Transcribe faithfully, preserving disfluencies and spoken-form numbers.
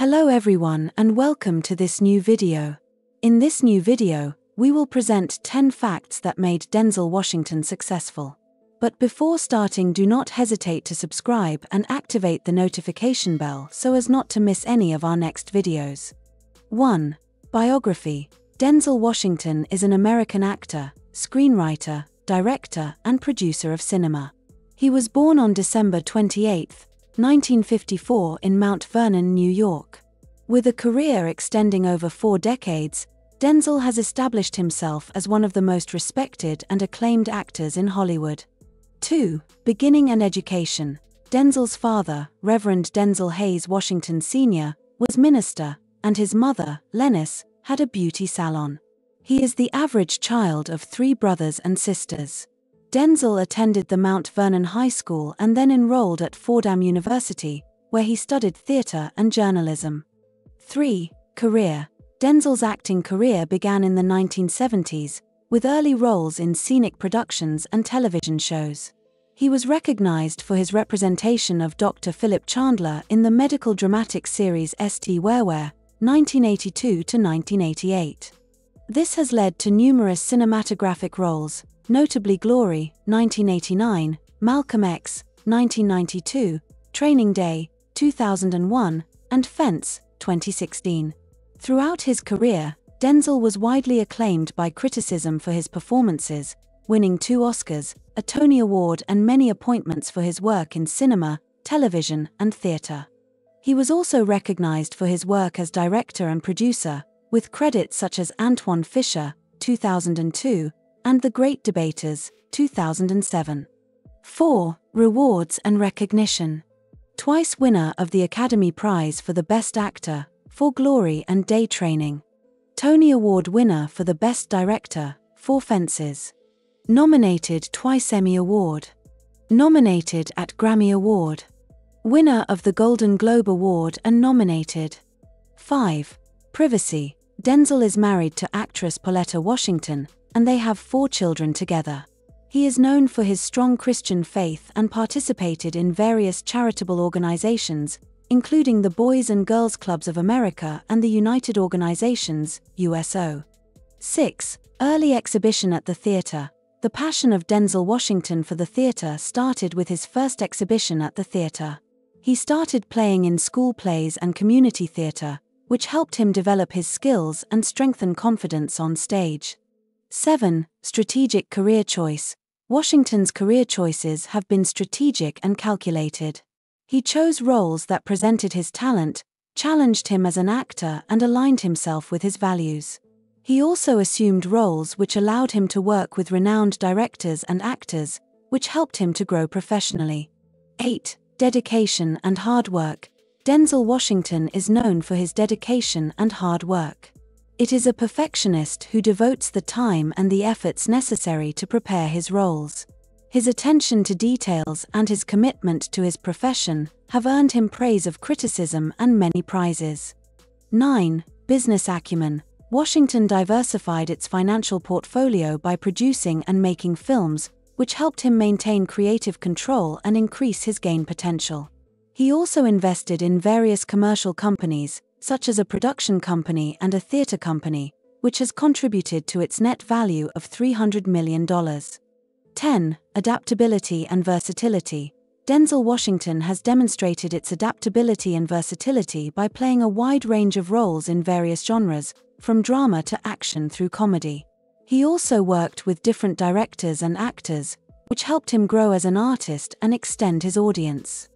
Hello everyone and welcome to this new video. In this new video, we will present ten facts that made Denzel Washington successful. But before starting, do not hesitate to subscribe and activate the notification bell so as not to miss any of our next videos. one. Biography. Denzel Washington is an American actor, screenwriter, director, and producer of cinema. He was born on December twenty-eighth, nineteen fifty-four in Mount Vernon, New York. With a career extending over four decades, Denzel has established himself as one of the most respected and acclaimed actors in Hollywood. two. Beginning and education. Denzel's father, Reverend Denzel Hayes Washington Senior, was minister, and his mother, Lennis, had a beauty salon. He is the average child of three brothers and sisters. Denzel attended the Mount Vernon High School and then enrolled at Fordham University, where he studied theater and journalism. three. Career. Denzel's acting career began in the nineteen seventies, with early roles in scenic productions and television shows. He was recognized for his representation of Doctor Philip Chandler in the medical dramatic series Saint Wereware, nineteen eighty-two to nineteen eighty-eight. This has led to numerous cinematographic roles, notably Glory, nineteen eighty-nine, Malcolm X, nineteen ninety-two, Training Day, two thousand one, and Fence, twenty sixteen. Throughout his career, Denzel was widely acclaimed by criticism for his performances, winning two Oscars, a Tony Award, and many appointments for his work in cinema, television, and theater. He was also recognized for his work as director and producer, with credits such as Antoine Fisher, two thousand two, and The Great Debaters, two thousand seven. four. Rewards and recognition. Twice winner of the Academy Prize for the Best Actor, for Glory and Day Training. Tony Award winner for the Best Director, for Fences. Nominated twice Emmy Award. Nominated at Grammy Award. Winner of the Golden Globe Award and nominated. five. Privacy. Denzel is married to actress Pauletta Washington, and they have four children together. He is known for his strong Christian faith and participated in various charitable organizations, including the Boys and Girls Clubs of America and the United Organizations, U S O. six. Early exhibition at the theater. The passion of Denzel Washington for the theater started with his first exhibition at the theater. He started playing in school plays and community theater, which helped him develop his skills and strengthen confidence on stage. seven. Strategic career choice. Washington's career choices have been strategic and calculated. He chose roles that presented his talent, challenged him as an actor, and aligned himself with his values. He also assumed roles which allowed him to work with renowned directors and actors, which helped him to grow professionally. eight. Dedication and hard work. Denzel Washington is known for his dedication and hard work. It is a perfectionist who devotes the time and the efforts necessary to prepare his roles. His attention to details and his commitment to his profession have earned him praise of criticism and many prizes. nine. Business acumen. Washington diversified its financial portfolio by producing and making films, which helped him maintain creative control and increase his gain potential. He also invested in various commercial companies, such as a production company and a theater company, which has contributed to its net value of three hundred million dollars. ten. Adaptability and versatility. Denzel Washington has demonstrated its adaptability and versatility by playing a wide range of roles in various genres, from drama to action through comedy. He also worked with different directors and actors, which helped him grow as an artist and extend his audience.